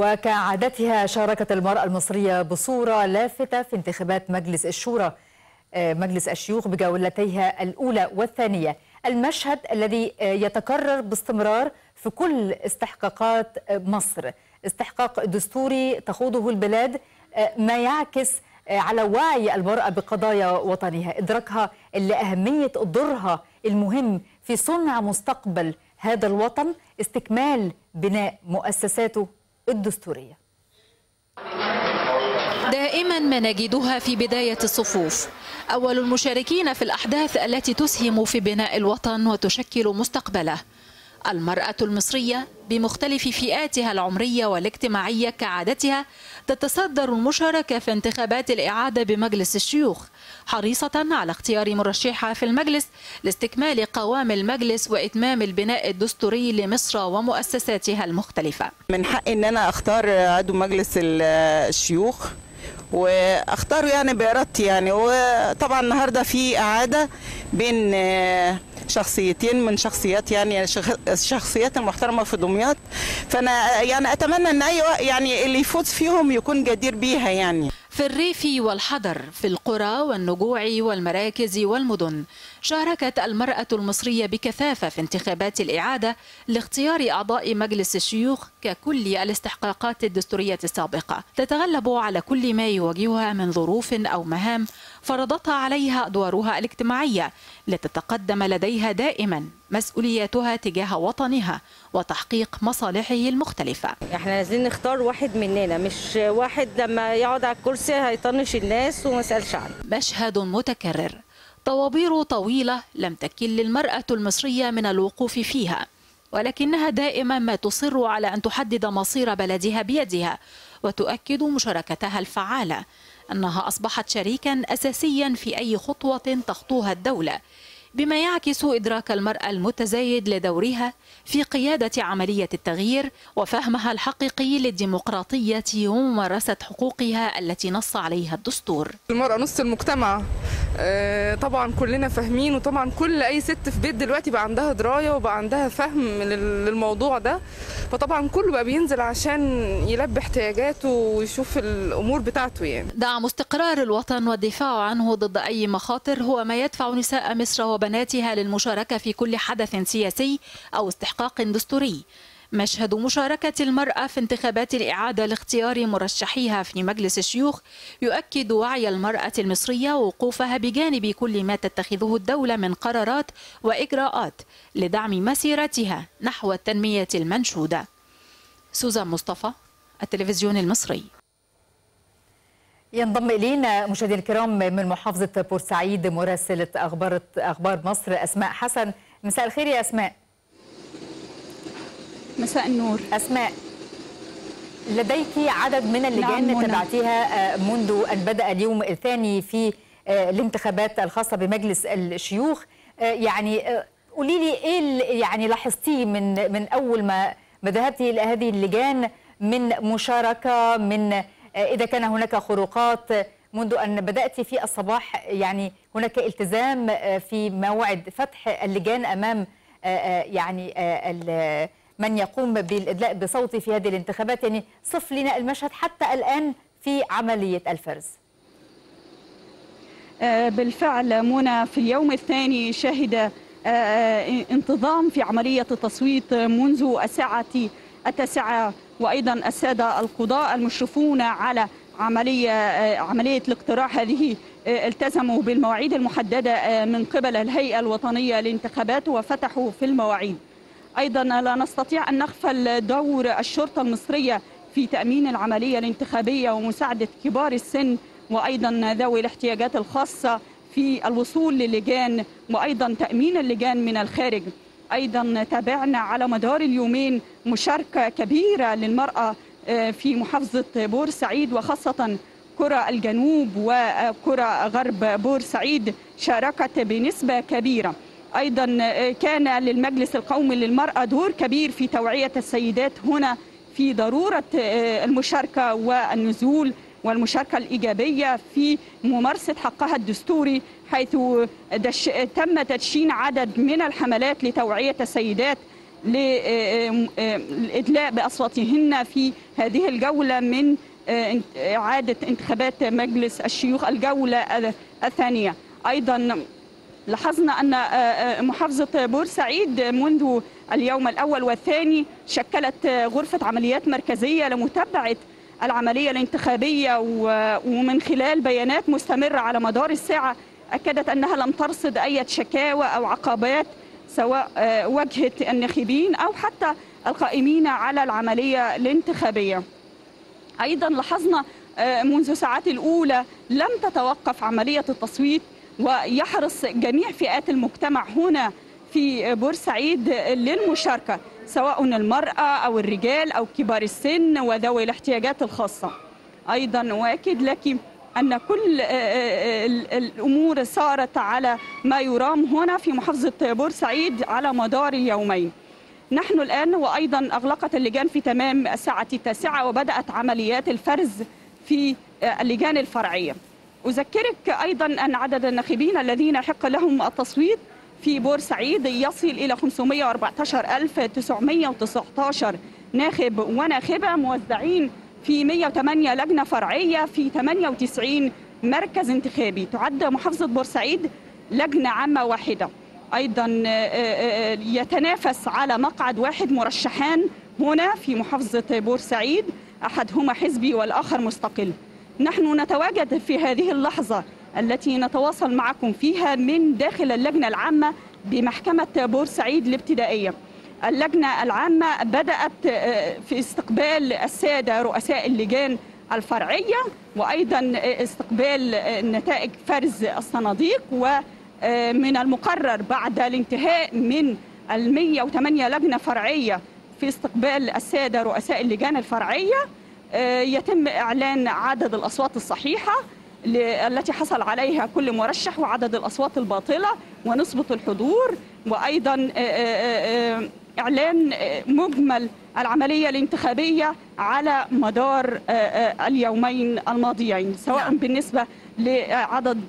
وكعادتها شاركت المرأة المصرية بصورة لافتة في انتخابات مجلس الشورى مجلس الشيوخ بجولتيها الأولى والثانية، المشهد الذي يتكرر باستمرار في كل استحقاقات مصر، استحقاق دستوري تخوضه البلاد ما يعكس على وعي المرأة بقضايا وطنها، إدراكها لأهمية دورها المهم في صنع مستقبل هذا الوطن، استكمال بناء مؤسساته الدستورية. دائما ما نجدها في بداية الصفوف، أول المشاركين في الأحداث التي تسهم في بناء الوطن وتشكل مستقبله. المرأة المصرية بمختلف فئاتها العمرية والاجتماعية كعادتها تتصدر المشاركة في انتخابات الإعادة بمجلس الشيوخ، حريصة على اختيار مرشحة في المجلس لاستكمال قوام المجلس وإتمام البناء الدستوري لمصر ومؤسساتها المختلفة. من حقي إن أنا أختار عضو مجلس الشيوخ واختاره يعني بإرادتي يعني، وطبعا النهارده في إعادة بين شخصيتين من شخصيات يعني الشخصيات المحترمه في دمياط، فانا يعني اتمنى ان اي يعني اللي يفوز فيهم يكون جدير بيها يعني. في الريف والحضر، في القرى والنجوع والمراكز والمدن، شاركت المرأة المصرية بكثافة في انتخابات الإعادة لاختيار أعضاء مجلس الشيوخ ككل الاستحقاقات الدستورية السابقة، تتغلب على كل ما يواجهها من ظروف أو مهام فرضتها عليها أدوارها الاجتماعية لتتقدم لديها دائما مسؤولياتها تجاه وطنها وتحقيق مصالحه المختلفة. احنا نازلين نختار واحد مننا، مش واحد لما يقعد على الكرسي هيطنش الناس وما يسألش عنه. مشهد متكرر، طوابير طويلة لم تكل المرأة المصرية من الوقوف فيها، ولكنها دائما ما تصر على أن تحدد مصير بلدها بيدها، وتؤكد مشاركتها الفعالة أنها أصبحت شريكا أساسيا في أي خطوة تخطوها الدولة، بما يعكس إدراك المرأة المتزايد لدورها في قيادة عملية التغيير وفهمها الحقيقي للديمقراطية وممارسة حقوقها التي نص عليها الدستور. المرأة نص المجتمع، طبعا كلنا فاهمين، وطبعا كل أي ست في بيت دلوقتي بقى عندها دراية وبقى عندها فهم للموضوع ده، فطبعا كله بقى بينزل عشان يلبي احتياجاته ويشوف الأمور بتاعته يعني. دعم استقرار الوطن والدفاع عنه ضد أي مخاطر هو ما يدفع نساء مصر وبناتها للمشاركة في كل حدث سياسي أو استحقاق دستوري. مشهد مشاركة المرأة في انتخابات الإعادة لاختيار مرشحيها في مجلس الشيوخ يؤكد وعي المرأة المصرية ووقوفها بجانب كل ما تتخذه الدولة من قرارات وإجراءات لدعم مسيرتها نحو التنمية المنشودة. سوزان مصطفى، التلفزيون المصري. ينضم إلينا مشاهدينا الكرام من محافظة بورسعيد مراسلة أخبار مصر اسماء حسن. مساء الخير يا اسماء. مساء النور. اسماء، لديك عدد من اللجان تبعتيها منذ ان بدأ اليوم الثاني في الانتخابات الخاصة بمجلس الشيوخ، يعني قولي لي ايه يعني لاحظتيه من اول ما ذهبتي الى هذه اللجان من مشاركة، من إذا كان هناك خروقات منذ أن بدأت في الصباح، يعني هناك التزام في موعد فتح اللجان أمام يعني من يقوم بالإدلاء بصوته في هذه الانتخابات، يعني صف لنا المشهد حتى الآن في عملية الفرز. بالفعل مونة، في اليوم الثاني شهد انتظام في عملية التصويت منذ الساعة 9، وأيضا السادة القضاء المشرفون على عملية الاقتراع هذه التزموا بالمواعيد المحددة من قبل الهيئة الوطنية للانتخابات وفتحوا في المواعيد. أيضا لا نستطيع أن نغفل دور الشرطة المصرية في تأمين العملية الانتخابية ومساعدة كبار السن وأيضا ذوي الاحتياجات الخاصة في الوصول للجان، وأيضا تأمين اللجان من الخارج. أيضا تابعنا على مدار اليومين مشاركة كبيرة للمرأة في محافظة بورسعيد، وخاصة قرى الجنوب وقرى غرب بورسعيد شاركت بنسبة كبيرة. أيضا كان للمجلس القومي للمرأة دور كبير في توعية السيدات هنا في ضرورة المشاركة والنزول والمشاركة الإيجابية في ممارسة حقها الدستوري، حيث تم تدشين عدد من الحملات لتوعية السيدات لإدلاء بأصواتهن في هذه الجولة من إعادة انتخابات مجلس الشيوخ الجولة الثانية. أيضا لاحظنا أن محافظة بورسعيد منذ اليوم الأول والثاني شكلت غرفة عمليات مركزية لمتابعة العملية الانتخابية، ومن خلال بيانات مستمرة على مدار الساعة أكدت أنها لم ترصد أي شكاوى أو عقبات سواء واجهت الناخبين أو حتى القائمين على العملية الانتخابية. أيضا لاحظنا منذ ساعات الأولى لم تتوقف عملية التصويت، ويحرص جميع فئات المجتمع هنا في بورسعيد للمشاركة، سواء المرأة أو الرجال أو كبار السن وذوي الاحتياجات الخاصة. أيضا وأكد لك أن كل الأمور سارت على ما يرام هنا في محافظة بورسعيد على مدار يومين. نحن الآن وأيضا أغلقت اللجان في تمام الساعة 9 وبدأت عمليات الفرز في اللجان الفرعية. أذكرك أيضا أن عدد الناخبين الذين يحق لهم التصويت في بورسعيد يصل إلى 514,919 ناخب وناخبة، موزعين في 108 لجنة فرعية في 98 مركز انتخابي. تعد محافظة بورسعيد لجنة عامة واحدة. أيضا يتنافس على مقعد واحد مرشحان هنا في محافظة بورسعيد، أحدهما حزبي والآخر مستقل. نحن نتواجد في هذه اللحظة التي نتواصل معكم فيها من داخل اللجنة العامة بمحكمة بورسعيد الابتدائية. اللجنة العامة بدأت في استقبال السادة رؤساء اللجان الفرعية، وأيضا استقبال نتائج فرز الصناديق، ومن المقرر بعد الانتهاء من 108 لجنة فرعية في استقبال السادة رؤساء اللجان الفرعية يتم إعلان عدد الأصوات الصحيحة التي حصل عليها كل مرشح، وعدد الأصوات الباطلة ونسبة الحضور، وأيضا إعلان مجمل العملية الانتخابية على مدار اليومين الماضيين، سواء بالنسبة لعدد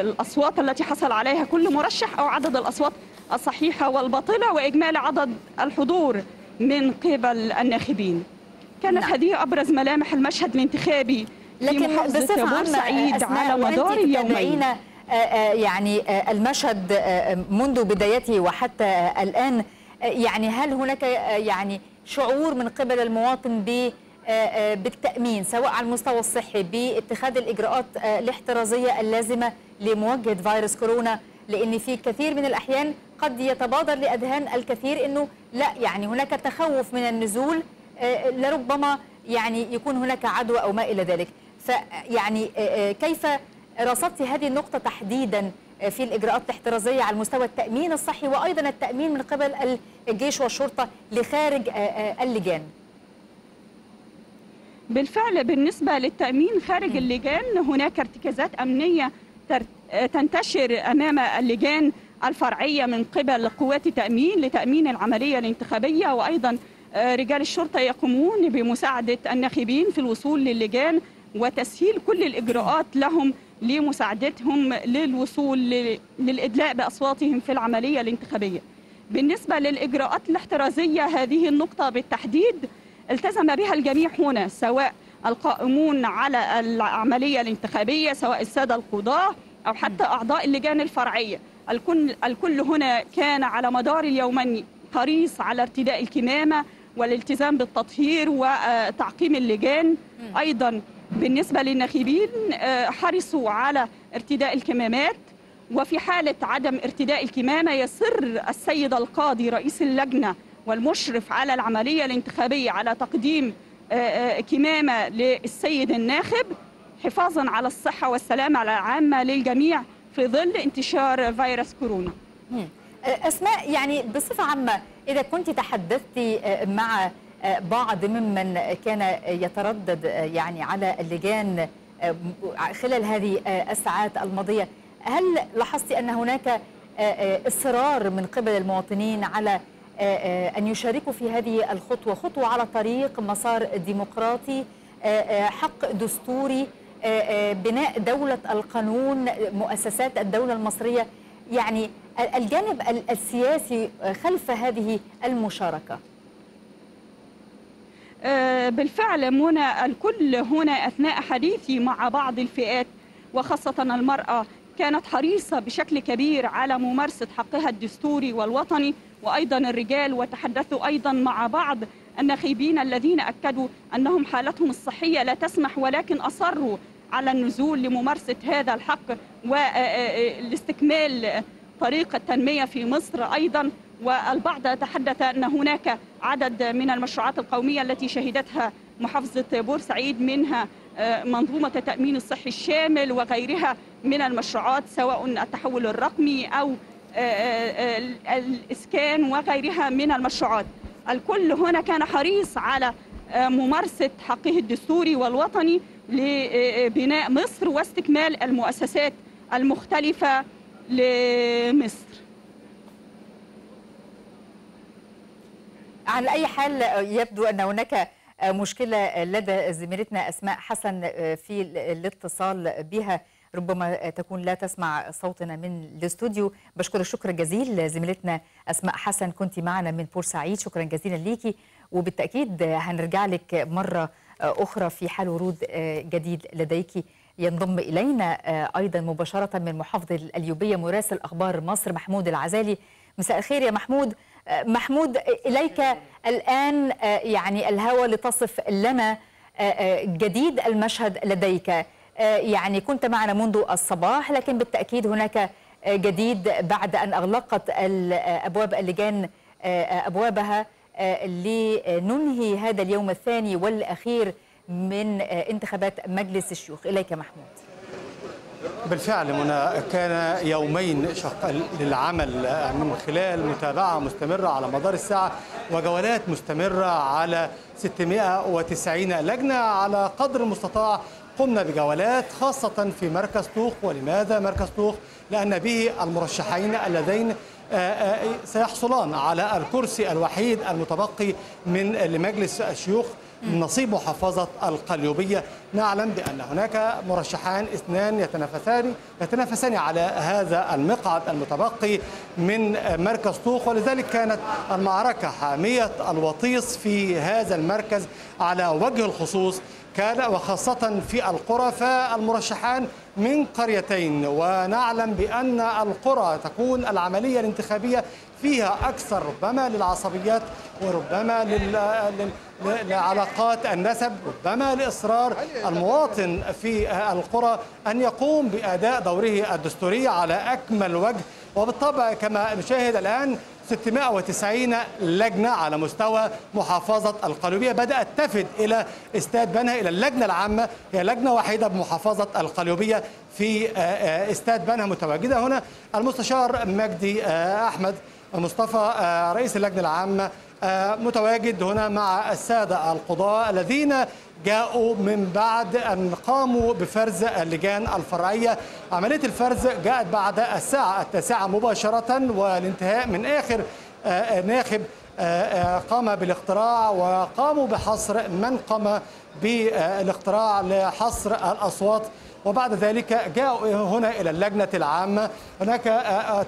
الأصوات التي حصل عليها كل مرشح أو عدد الأصوات الصحيحة والباطلة وإجمالي عدد الحضور من قبل الناخبين. كانت هذه أبرز ملامح المشهد الانتخابي في محافظة بورسعيد على مدار اليومين. يعني المشهد منذ بدايته وحتى الآن، يعني هل هناك يعني شعور من قبل المواطن بالتأمين سواء على المستوى الصحي باتخاذ الإجراءات الاحترازية اللازمة لمواجهة فيروس كورونا؟ لأن في كثير من الأحيان قد يتبادر لأذهان الكثير أنه لا، يعني هناك تخوف من النزول، لربما يعني يكون هناك عدوى أو ما إلى ذلك. فيعني كيف رصدت هذه النقطة تحديدا في الإجراءات الاحترازية على مستوى التأمين الصحي وأيضا التأمين من قبل الجيش والشرطة لخارج اللجان؟ بالفعل بالنسبة للتأمين خارج اللجان هناك ارتكازات أمنية تنتشر أمام اللجان الفرعية من قبل قوات التأمين لتأمين العملية الانتخابية، وأيضا رجال الشرطة يقومون بمساعدة الناخبين في الوصول للجان وتسهيل كل الإجراءات لهم لمساعدتهم للوصول للإدلاء بأصواتهم في العملية الانتخابية. بالنسبة للإجراءات الاحترازية، هذه النقطة بالتحديد التزم بها الجميع هنا، سواء القائمون على العملية الانتخابية، سواء السادة القضاة أو حتى أعضاء اللجان الفرعية. الكل هنا كان على مدار اليومين حريص على ارتداء الكمامة والالتزام بالتطهير وتعقيم اللجان. أيضا بالنسبة للناخبين حرصوا على ارتداء الكمامات، وفي حالة عدم ارتداء الكمامة يصر السيد القاضي رئيس اللجنة والمشرف على العملية الانتخابية على تقديم كمامة للسيد الناخب حفاظا على الصحة والسلامة العامة للجميع في ظل انتشار فيروس كورونا. أسماء، يعني بصفة عامة إذا كنت تحدثت مع بعض ممن كان يتردد يعني على اللجان خلال هذه الساعات الماضية، هل لاحظت أن هناك إصرار من قبل المواطنين على أن يشاركوا في هذه الخطوة، خطوة على طريق مسار ديمقراطي، حق دستوري، بناء دولة القانون، مؤسسات الدولة المصرية؟ يعني الجانب السياسي خلف هذه المشاركة؟ بالفعل منى، الكل هنا أثناء حديثي مع بعض الفئات وخاصة المرأة كانت حريصة بشكل كبير على ممارسة حقها الدستوري والوطني، وأيضا الرجال، وتحدثوا أيضا مع بعض النخيبين الذين أكدوا أنهم حالتهم الصحية لا تسمح، ولكن أصروا على النزول لممارسة هذا الحق والاستكمال طريق التنمية في مصر. أيضا والبعض تحدث أن هناك عدد من المشروعات القومية التي شهدتها محافظة بورسعيد، منها منظومة التأمين الصحي الشامل وغيرها من المشروعات، سواء التحول الرقمي أو الإسكان وغيرها من المشروعات. الكل هنا كان حريص على ممارسة حقه الدستوري والوطني لبناء مصر واستكمال المؤسسات المختلفة لمصر. على أي حال يبدو أن هناك مشكلة لدى زميلتنا أسماء حسن في الاتصال بها، ربما تكون لا تسمع صوتنا من الاستوديو. بشكر الشكر جزيل زميلتنا أسماء حسن، كنت معنا من بورسعيد، شكرا جزيلا ليكي، وبالتأكيد هنرجع لك مرة أخرى في حال ورود جديد لديك. ينضم إلينا أيضا مباشرة من محافظة القليوبية مراسل أخبار مصر محمود الغزالي. مساء الخير يا محمود. محمود، إليك الآن يعني الهوى لتصف لنا جديد المشهد لديك. يعني كنت معنا منذ الصباح، لكن بالتأكيد هناك جديد بعد أن أغلقت أبواب اللجان أبوابها لننهي هذا اليوم الثاني والأخير من انتخابات مجلس الشيوخ. إليك محمود. بالفعل منى، كان يومين شقا للعمل من خلال متابعة مستمرة على مدار الساعة وجولات مستمرة على 690 لجنة. على قدر المستطاع قمنا بجولات خاصة في مركز طوخ. ولماذا مركز طوخ؟ لأن به المرشحين اللذين سيحصلان على الكرسي الوحيد المتبقي من لمجلس الشيوخ نصيب محافظة القليوبية. نعلم بأن هناك مرشحان اثنان يتنافسان على هذا المقعد المتبقي من مركز طوخ، ولذلك كانت المعركة حامية الوطيس في هذا المركز على وجه الخصوص. كان وخاصة في القرى، فالمرشحان من قريتين، ونعلم بأن القرى تكون العملية الانتخابية فيها أكثر ربما للعصبيات، وربما لعلاقات النسب، ربما لإصرار المواطن في القرى أن يقوم بأداء دوره الدستوري على أكمل وجه. وبالطبع كما نشاهد الآن 690 لجنة على مستوى محافظة القليوبية بدأت تفد إلى استاد بنها، إلى اللجنة العامة. هي لجنة وحيدة بمحافظة القليوبية في استاد بنها متواجدة هنا. المستشار مجدي احمد مصطفى رئيس اللجنة العامة متواجد هنا مع السادة القضاء الذين جاءوا من بعد أن قاموا بفرز اللجان الفرعية. عملية الفرز جاءت بعد الساعة 9 مباشرة، والانتهاء من آخر ناخب قام بالاقتراع، وقاموا بحصر من قام بالاقتراع لحصر الأصوات. وبعد ذلك جاءوا هنا إلى اللجنة العامة. هناك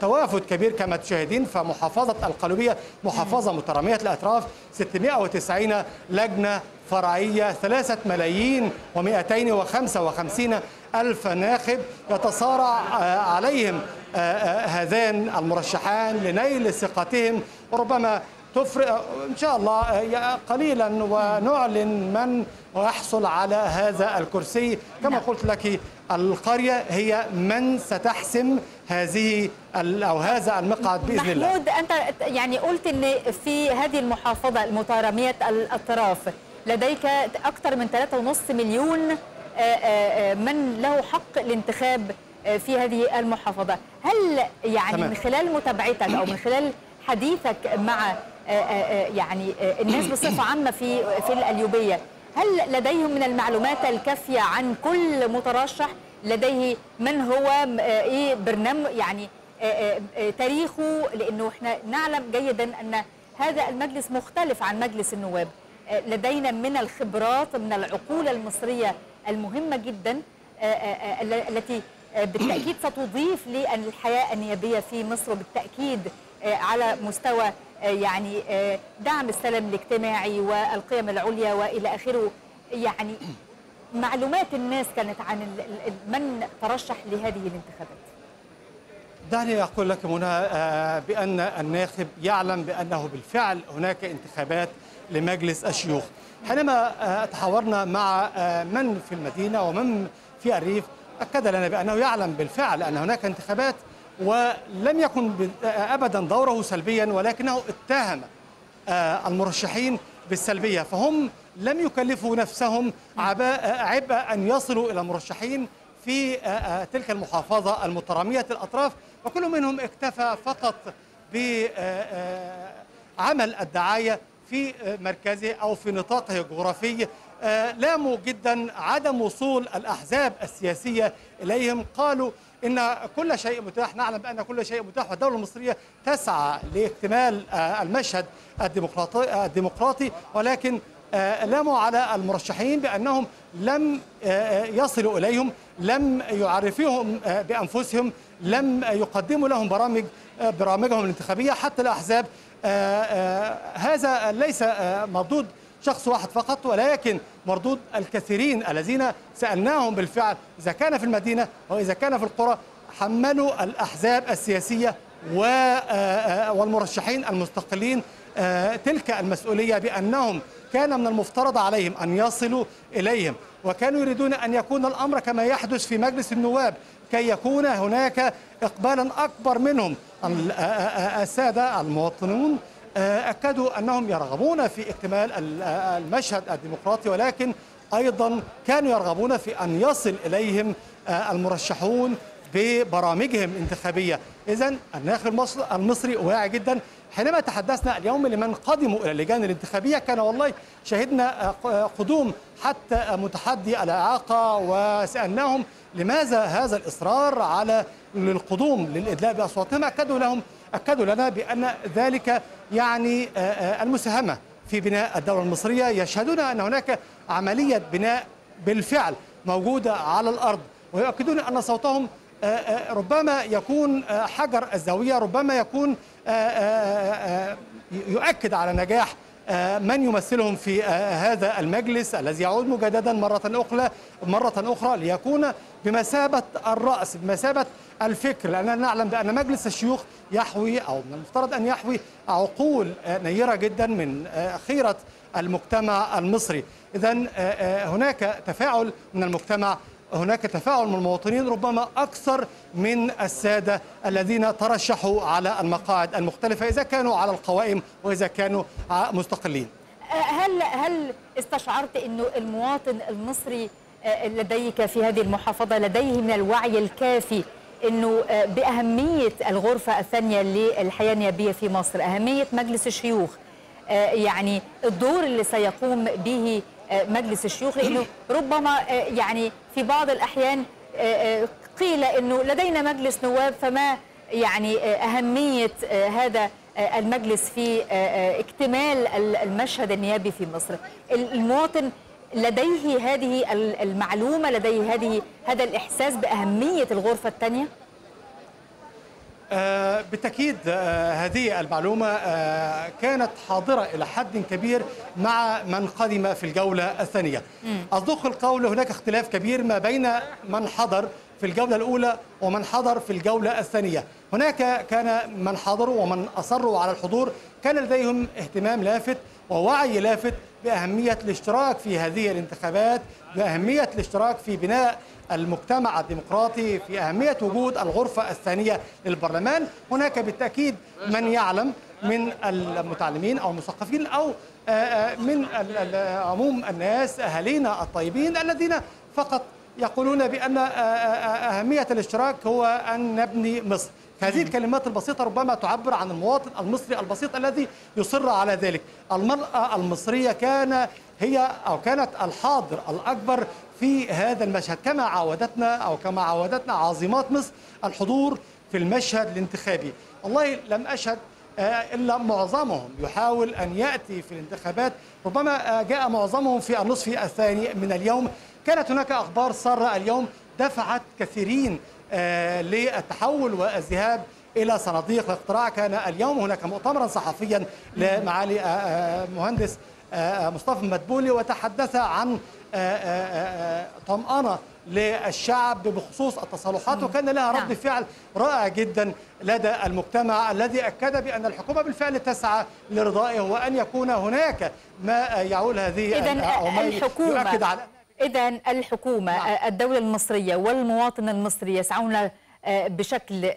توافد كبير كما تشاهدين، فمحافظة القليوبية محافظة مترامية الأطراف، 690 لجنة فرعية، 3,255,000 ناخب يتصارع عليهم هذان المرشحان لنيل ثقتهم. وربما تفرق إن شاء الله قليلا ونعلن من ويحصل على هذا الكرسي. كما قلت لك، القرية هي من ستحسم هذه أو هذا المقعد بإذن الله. محمود، أنت يعني قلت أن في هذه المحافظة المترامية الأطراف لديك أكثر من 3.5 مليون من له حق الانتخاب في هذه المحافظة. هل يعني من خلال متابعتك أو من خلال حديثك مع يعني الناس بصفة عامة في القليوبية، هل لديهم من المعلومات الكافية عن كل مترشح لديه من هو، ايه برنامج، يعني تاريخه؟ لأنه احنا نعلم جيدا أن هذا المجلس مختلف عن مجلس النواب. لدينا من الخبرات، من العقول المصرية المهمة جدا التي بالتأكيد ستضيف للحياة النيابية في مصر، بالتأكيد على مستوى يعني دعم السلام الاجتماعي والقيم العليا وإلى آخره. يعني معلومات الناس كانت عن من ترشح لهذه الانتخابات. دعني أقول لك منى بأن الناخب يعلم بأنه بالفعل هناك انتخابات لمجلس الشيوخ. حينما تحاورنا مع من في المدينة ومن في الريف أكد لنا بأنه يعلم بالفعل أن هناك انتخابات، ولم يكن أبدا دوره سلبيا، ولكنه اتهم المرشحين بالسلبية، فهم لم يكلفوا نفسهم عبء أن يصلوا إلى المرشحين في تلك المحافظة المترامية الأطراف، وكل منهم اكتفى فقط بعمل الدعاية في مركزه أو في نطاقه الجغرافي. لاموا جدا عدم وصول الأحزاب السياسية إليهم، قالوا إن كل شيء متاح. نعلم بأن كل شيء متاح، والدولة المصرية تسعى لاكتمال المشهد الديمقراطي، ولكن لاموا على المرشحين بأنهم لم يصلوا إليهم، لم يعرفوهم بأنفسهم، لم يقدموا لهم برامجهم الانتخابية. حتى الأحزاب هذا ليس مردود شخص واحد فقط، ولكن مردود الكثيرين الذين سألناهم بالفعل إذا كان في المدينة وإذا كان في القرى، حملوا الأحزاب السياسية والمرشحين المستقلين تلك المسؤولية، بأنهم كان من المفترض عليهم أن يصلوا إليهم، وكانوا يريدون أن يكون الأمر كما يحدث في مجلس النواب كي يكون هناك إقبالا أكبر منهم. السادة المواطنون أكدوا أنهم يرغبون في اكتمال المشهد الديمقراطي، ولكن أيضا كانوا يرغبون في أن يصل إليهم المرشحون ببرامجهم الانتخابية. إذن الناخب المصري واعي جدا. حينما تحدثنا اليوم لمن قدموا إلى اللجان الانتخابية، كان والله شهدنا قدوم حتى متحدي الإعاقة، وسألناهم لماذا هذا الإصرار على القدوم للإدلاء بأصواتهم. أكدوا لنا بأن ذلك يعني المساهمة في بناء الدولة المصرية، يشهدون أن هناك عملية بناء بالفعل موجودة على الأرض، ويؤكدون أن صوتهم ربما يكون حجر الزاوية، ربما يكون يؤكد على نجاح من يمثلهم في هذا المجلس الذي يعود مجددا مرة أخرى ليكون بمثابة الرأس، بمثابة الفكر. لأننا نعلم بأن مجلس الشيوخ يحوي أو من المفترض أن يحوي عقول نيرة جدا من خيرة المجتمع المصري. إذن هناك تفاعل من المجتمع، هناك تفاعل من المواطنين، ربما أكثر من السادة الذين ترشحوا على المقاعد المختلفة إذا كانوا على القوائم وإذا كانوا مستقلين. هل استشعرت أنه المواطن المصري لديك في هذه المحافظة لديه من الوعي الكافي أنه بأهمية الغرفة الثانية للحياة النيابية في مصر، أهمية مجلس الشيوخ، يعني الدور اللي سيقوم به مجلس الشيوخ؟ لأنه ربما يعني في بعض الأحيان قيل أنه لدينا مجلس نواب، فما يعني أهمية هذا المجلس في اكتمال المشهد النيابي في مصر. المواطن لديه هذه المعلومة، لديه هذا الإحساس بأهمية الغرفة الثانية؟ بالتأكيد هذه المعلومة كانت حاضرة إلى حد كبير مع من قدم في الجولة الثانية. أصدق القول هناك اختلاف كبير ما بين من حضر في الجولة الأولى ومن حضر في الجولة الثانية. هناك كان من حضروا ومن أصروا على الحضور كان لديهم اهتمام لافت ووعي لافت بأهمية الاشتراك في هذه الانتخابات، بأهمية الاشتراك في بناء المجتمع الديمقراطي، في أهمية وجود الغرفة الثانية للبرلمان. هناك بالتأكيد من يعلم من المتعلمين أو المثقفين أو من عموم الناس أهالينا الطيبين الذين فقط يقولون بأن أهمية الاشتراك هو أن نبني مصر. هذه الكلمات البسيطة ربما تعبر عن المواطن المصري البسيط الذي يصر على ذلك. المرأة المصرية كانت الحاضر الأكبر في هذا المشهد، كما عودتنا عظيمات مصر الحضور في المشهد الانتخابي. والله لم أشهد إلا معظمهم يحاول أن يأتي في الانتخابات، ربما جاء معظمهم في النصف الثاني من اليوم. كانت هناك أخبار سارة اليوم دفعت كثيرين للتحول والذهاب إلى صناديق الاقتراع. كان اليوم هناك مؤتمرا صحفيا لمعالي مهندس مصطفى المتبولي، وتحدث عن طمأنة للشعب بخصوص التصالحات، وكان لها رد فعل رائع جدا لدى المجتمع الذي أكد بأن الحكومة بالفعل تسعى لرضائه وأن يكون هناك ما يعول هذه إذن الحكومة الدولة المصرية والمواطن المصري يسعون بشكل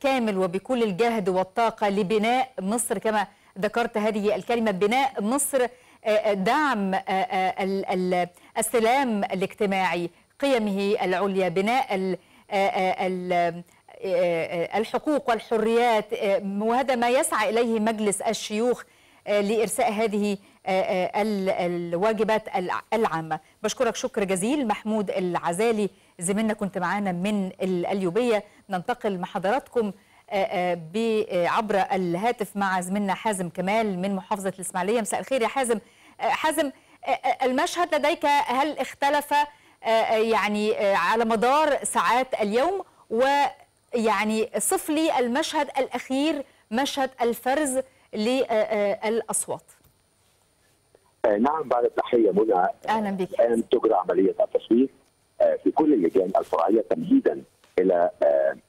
كامل وبكل الجهد والطاقة لبناء مصر كما ذكرت هذه الكلمة، بناء مصر، دعم السلام الاجتماعي قيمه العليا، بناء الحقوق والحريات، وهذا ما يسعى إليه مجلس الشيوخ لإرساء هذه الواجبات العامة. بشكرك شكر جزيل محمود الغزالي زميلنا، كنت معانا من القليوبية. ننتقل مع حضراتكم عبر الهاتف مع زميلنا حازم كمال من محافظة الإسماعيلية. مساء الخير يا حازم. حازم، المشهد لديك هل اختلف يعني على مدار ساعات اليوم؟ ويعني صف لي المشهد الأخير، مشهد الفرز للأصوات. نعم، بعد التحية منى، أهلا بك. الآن تجرى عملية التصويت في كل اللجان الفرعية تمهيدا الى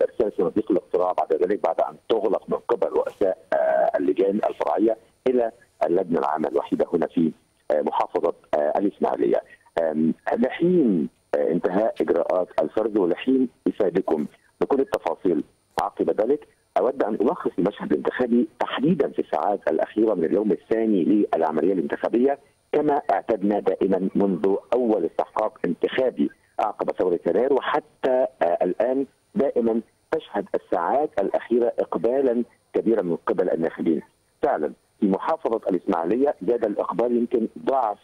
ارسال صناديق الاقتراع، بعد ذلك بعد ان تغلق من قبل رؤساء اللجان الفرعيه الى اللجنه العامه الوحيده هنا في محافظه الاسماعيليه. لحين انتهاء اجراءات الفرز ولحين افادكم بكل التفاصيل عقب ذلك، اود ان الخص المشهد الانتخابي تحديدا في الساعات الاخيره من اليوم الثاني للعمليه الانتخابيه، كما اعتدنا دائما منذ اول استحقاق انتخابي عقب ثورة يناير، وحتى الآن دائما تشهد الساعات الأخيرة إقبالا كبيرا من قبل الناخبين. فعلا في محافظة الإسماعيلية زاد الإقبال يمكن ضعف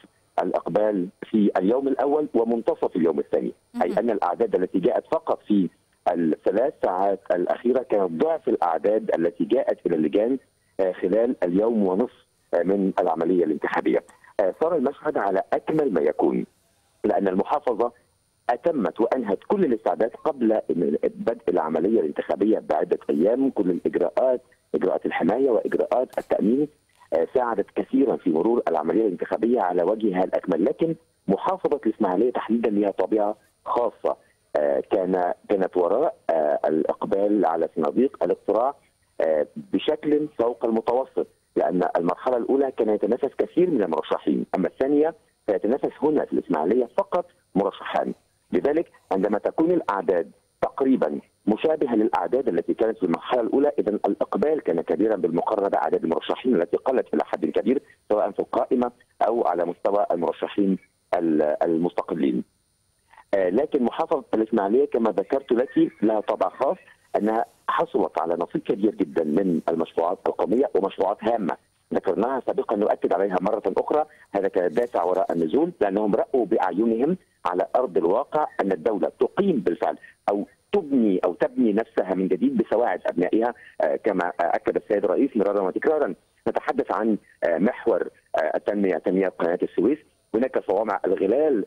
الإقبال في اليوم الأول ومنتصف اليوم الثاني، أي أن الأعداد التي جاءت فقط في الثلاث ساعات الأخيرة كانت ضعف الأعداد التي جاءت إلى اللجان خلال اليوم ونصف من العملية الانتخابية. صار المشهد على أكمل ما يكون، لأن المحافظة أتمت وأنهت كل الاستعداد قبل بدء العملية الانتخابية بعدة أيام. كل الإجراءات، إجراءات الحماية وإجراءات التأمين، ساعدت كثيرا في مرور العملية الانتخابية على وجهها الأكمل. لكن محافظة الإسماعيلية تحديدا لها طبيعة خاصة، كانت وراء الإقبال على صناديق الاقتراع بشكل فوق المتوسط، لأن المرحلة الأولى كان يتنافس كثير من المرشحين، أما الثانية فيتنافس هنا في الإسماعيلية فقط مرشحان. لذلك عندما تكون الأعداد تقريبا مشابهة للأعداد التي كانت في المرحلة الأولى، إذا الإقبال كان كبيرا بالمقارنة بعدد المرشحين التي قلت إلى حد كبير سواء في القائمة أو على مستوى المرشحين المستقلين. لكن محافظة الإسماعيلية كما ذكرت لك لها طبع خاص، أنها حصلت على نصيب كبير جدا من المشروعات القومية ومشروعات هامة ذكرناها سابقا، نؤكد عليها مرة أخرى. هذا كان دافع وراء النزول، لأنهم رأوا بأعينهم على أرض الواقع أن الدولة تقيم بالفعل أو تبني نفسها من جديد بسواعد أبنائها، كما أكد السيد الرئيس مرارا وتكرارا. نتحدث عن محور التنمية، قناة السويس. هناك صوامع الغلال،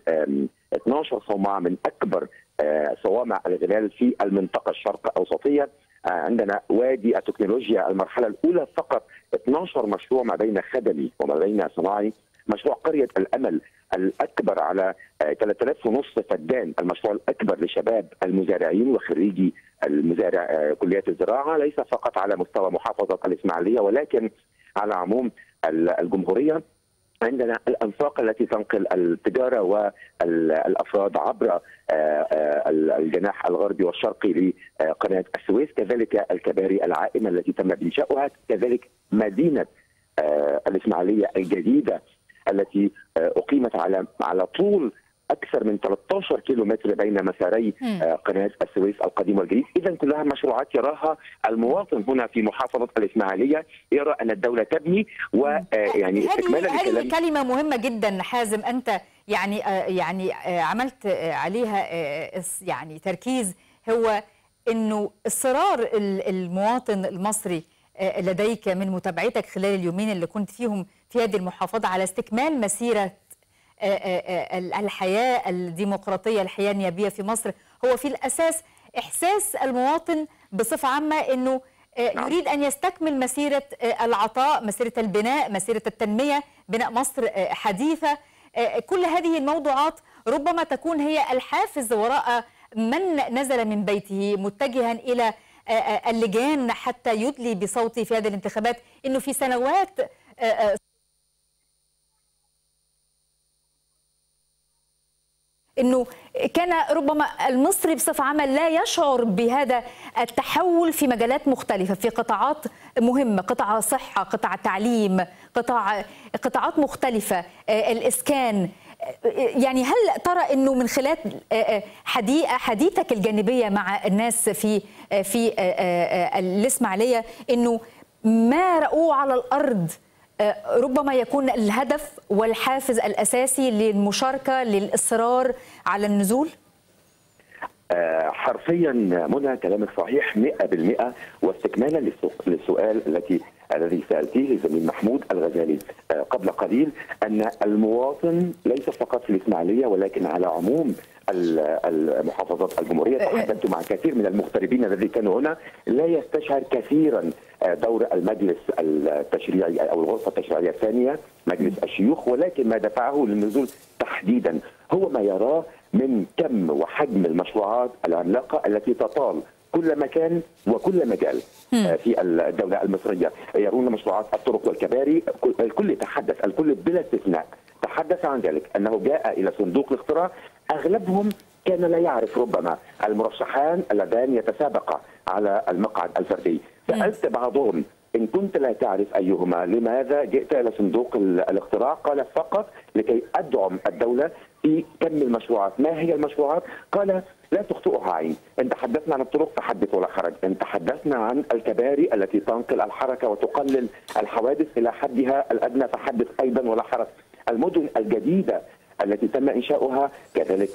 12 صومعة من أكبر صوامع الغلال في المنطقة الشرق أوسطية. عندنا وادي التكنولوجيا، المرحلة الأولى فقط 12 مشروع ما بين خدمي وما بين صناعي. مشروع قرية الأمل الأكبر على 3500 فدان، المشروع الأكبر لشباب المزارعين وخريجي كليات الزراعة، ليس فقط على مستوى محافظة الإسماعيلية ولكن على عموم الجمهورية. عندنا الأنفاق التي تنقل التجارة والأفراد عبر الجناح الغربي والشرقي لقناة السويس، كذلك الكباري العائمة التي تم إنشاؤها، كذلك مدينة الإسماعيلية الجديدة التي أقيمت على طول أكثر من 13 كيلومتر بين مساري قناة السويس القديم والجديد. إذا كلها مشروعات يراها المواطن هنا في محافظة الإسماعيلية، يرى أن الدولة تبني. ويعني استكمالا لكلام، كلمة مهمة جدا حازم أنت يعني عملت عليها يعني تركيز، هو إنه إصرار المواطن المصري لديك من متابعتك خلال اليومين اللي كنت فيهم في هذه المحافظة على استكمال مسيرة الحياة الديمقراطية، الحياة النيابية في مصر، هو في الأساس إحساس المواطن بصفة عامة أنه يريد أن يستكمل مسيرة العطاء، مسيرة البناء، مسيرة التنمية، بناء مصر حديثة. كل هذه الموضوعات ربما تكون هي الحافز وراء من نزل من بيته متجها إلى اللجان حتى يدلي بصوته في هذه الانتخابات أنه في سنوات أنه كان ربما المصري بصفة عامة لا يشعر بهذا التحول في مجالات مختلفة، في قطاعات مهمة، قطاع صحة، قطاع تعليم، قطاعات مختلفة، الإسكان. يعني هل ترى أنه من خلال حديثك الجانبية مع الناس في الإسماعيلية أنه ما رأوه على الأرض ربما يكون الهدف والحافز الأساسي للمشاركة، للإصرار على النزول؟ حرفيا منى كلامك صحيح 100%. واستكمالا للسؤال الذي سألتيه زميل محمود الغزالي قبل قليل، أن المواطن ليس فقط في الإسماعيلية ولكن على عموم المحافظات الجمهورية، تحدثت مع كثير من المغتربين الذين كانوا هنا، لا يستشعر كثيرا دور المجلس التشريعي أو الغرفة التشريعية الثانية مجلس الشيوخ، ولكن ما دفعه للنزول تحديدا هو ما يراه من كم وحجم المشروعات العملاقة التي تطال كل مكان وكل مجال في الدولة المصرية. يرون مشروعات الطرق والكباري، الكل تحدث، الكل بلا استثناء تحدث عن ذلك، أنه جاء إلى صندوق الاقتراع. أغلبهم كان لا يعرف ربما المرشحان اللذان يتسابقا على المقعد الفردي. سألت بعضهم إن كنت لا تعرف أيهما لماذا جئت إلى صندوق الاقتراع؟ قال فقط لكي أدعم الدولة في كم المشروعات. ما هي المشروعات؟ قال لا تخطئها عين. إن تحدثنا عن الطرق فحدث ولا حرج، إن تحدثنا عن الكباري التي تنقل الحركة وتقلل الحوادث إلى حدها الأدنى فحدث أيضا ولا حرج. المدن الجديدة التي تم إنشاؤها كذلك،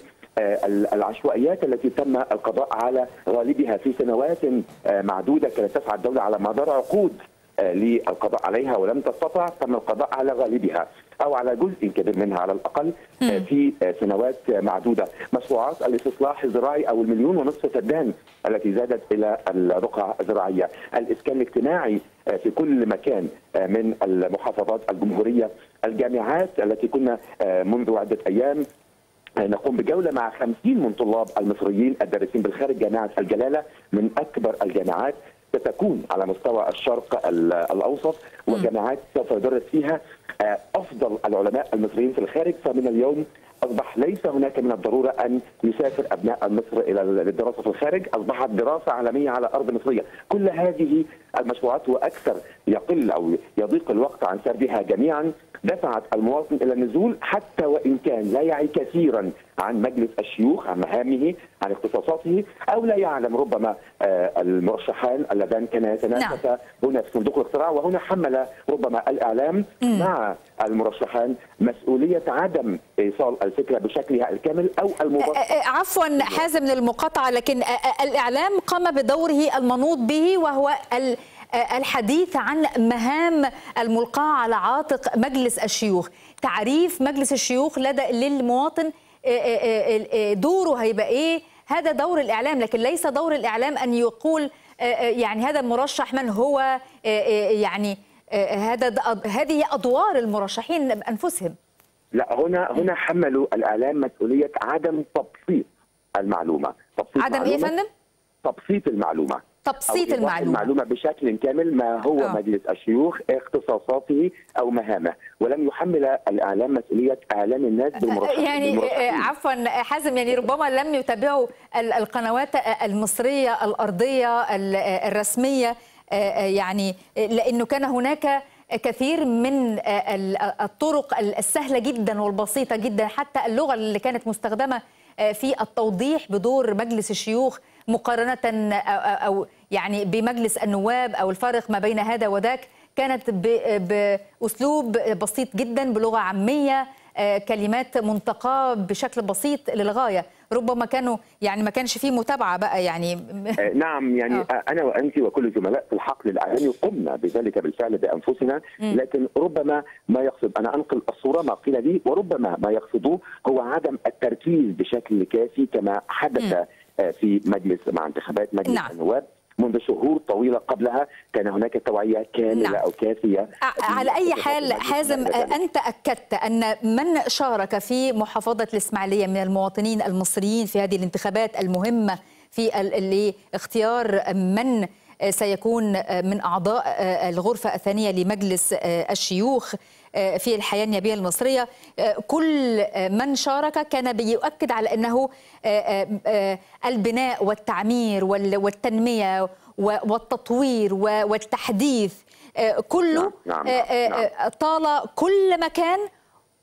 العشوائيات التي تم القضاء على غالبها في سنوات معدودة، كانت تسعى الدولة على مدار عقود للقضاء عليها ولم تستطع، تم القضاء على غالبها أو على جزء كبير منها على الأقل في سنوات معدودة. مشروعات الاستصلاح الزراعي أو 1.5 مليون فدان التي زادت إلى الرقعة الزراعية. الإسكان الاجتماعي في كل مكان من المحافظات الجمهورية. الجامعات التي كنا منذ عدة أيام نقوم بجولة مع 50 من طلاب المصريين الدارسين بالخارج. جامعة الجلالة من أكبر الجامعات ستكون على مستوى الشرق الأوسط، وجامعات سوف يدرس فيها أفضل العلماء المصريين في الخارج. فمن اليوم أصبح ليس هناك من الضرورة أن يسافر أبناء مصر إلى الدراسة في الخارج، أصبحت دراسة عالمية على أرض مصرية. كل هذه المشروعات وأكثر، يقل أو يضيق الوقت عن سردها جميعا، دفعت المواطن إلى النزول، حتى وإن كان لا يعي كثيرا عن مجلس الشيوخ، عن مهامه، عن اختصاصاته، أو لا يعلم ربما المرشحان اللذان كان يتنافس هنا في صندوق الاقتراع. وهنا حمل ربما الإعلام مع المرشحان مسؤولية عدم إيصال الفكرة بشكلها الكامل أو المبسط. عفوا حازم للمقاطعة، لكن الإعلام قام بدوره المنوط به، وهو الحديث عن مهام الملقاة على عاتق مجلس الشيوخ، تعريف مجلس الشيوخ للمواطن دوره هيبقى إيه. هذا دور الإعلام، لكن ليس دور الإعلام أن يقول يعني هذا المرشح من هو، يعني هذه أدوار المرشحين أنفسهم. لا، هنا حملوا الإعلام مسؤولية عدم تبسيط المعلومة. عدم إيه يا فندم؟ تبسيط المعلومة. تبسيط المعلومة بشكل كامل ما هو مجلس الشيوخ، اختصاصاته أو مهامه، ولم يحمل الإعلام مسؤولية إعلام الناس بالمرشحين. يعني عفوا حازم، يعني ربما لم يتابعوا القنوات المصرية الأرضية الرسمية، يعني لأنه كان هناك كثير من الطرق السهلة جدا والبسيطة جدا، حتى اللغة اللي كانت مستخدمة في التوضيح بدور مجلس الشيوخ مقارنة أو يعني بمجلس النواب، أو الفارق ما بين هذا وذاك، كانت بأسلوب بسيط جدا، بلغة عامية، كلمات منتقاة بشكل بسيط للغاية. ربما كانوا يعني ما كانش فيه متابعة بقى يعني. نعم، يعني أنا وأنت وكل زملاء في الحقل الإعلامي قمنا بذلك بالفعل بأنفسنا، لكن ربما ما يقصد، أنا أنقل الصورة ما قيل لي، وربما ما يقصده هو عدم التركيز بشكل كافي كما حدث في مجلس مع انتخابات مجلس النواب منذ شهور طويلة. قبلها كان هناك توعية كاملة أو كافية. على أي حال حازم، أنت أكدت أن من شارك في محافظة الإسماعيلية من المواطنين المصريين في هذه الانتخابات المهمة في اختيار من سيكون من أعضاء الغرفة الثانية لمجلس الشيوخ في الحياة النيابية المصرية، كل من شارك كان بيؤكد على أنه البناء والتعمير والتنمية والتطوير والتحديث كله طال كل مكان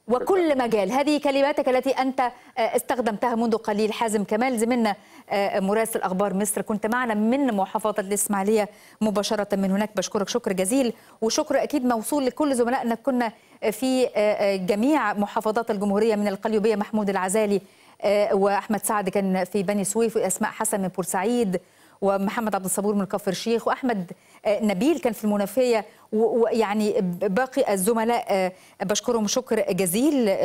وكل مجال. هذه كلماتك التي أنت استخدمتها منذ قليل. حازم كمال زميلنا مراسل أخبار مصر، كنت معنا من محافظة الإسماعيلية مباشرة من هناك. بشكرك شكر جزيل، وشكر أكيد موصول لكل زملائنا كنا في جميع محافظات الجمهورية، من القليوبية محمود الغزالي، وأحمد سعد كان في بني سويف، وأسماء حسن من بورسعيد، ومحمد عبد الصبور من كفر الشيخ، وأحمد نبيل كان في المنوفية، ويعني باقي الزملاء بشكرهم شكر جزيل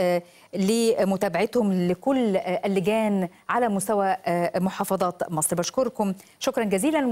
لمتابعتهم لكل اللجان على مستوى محافظات مصر. بشكركم شكرا جزيلا.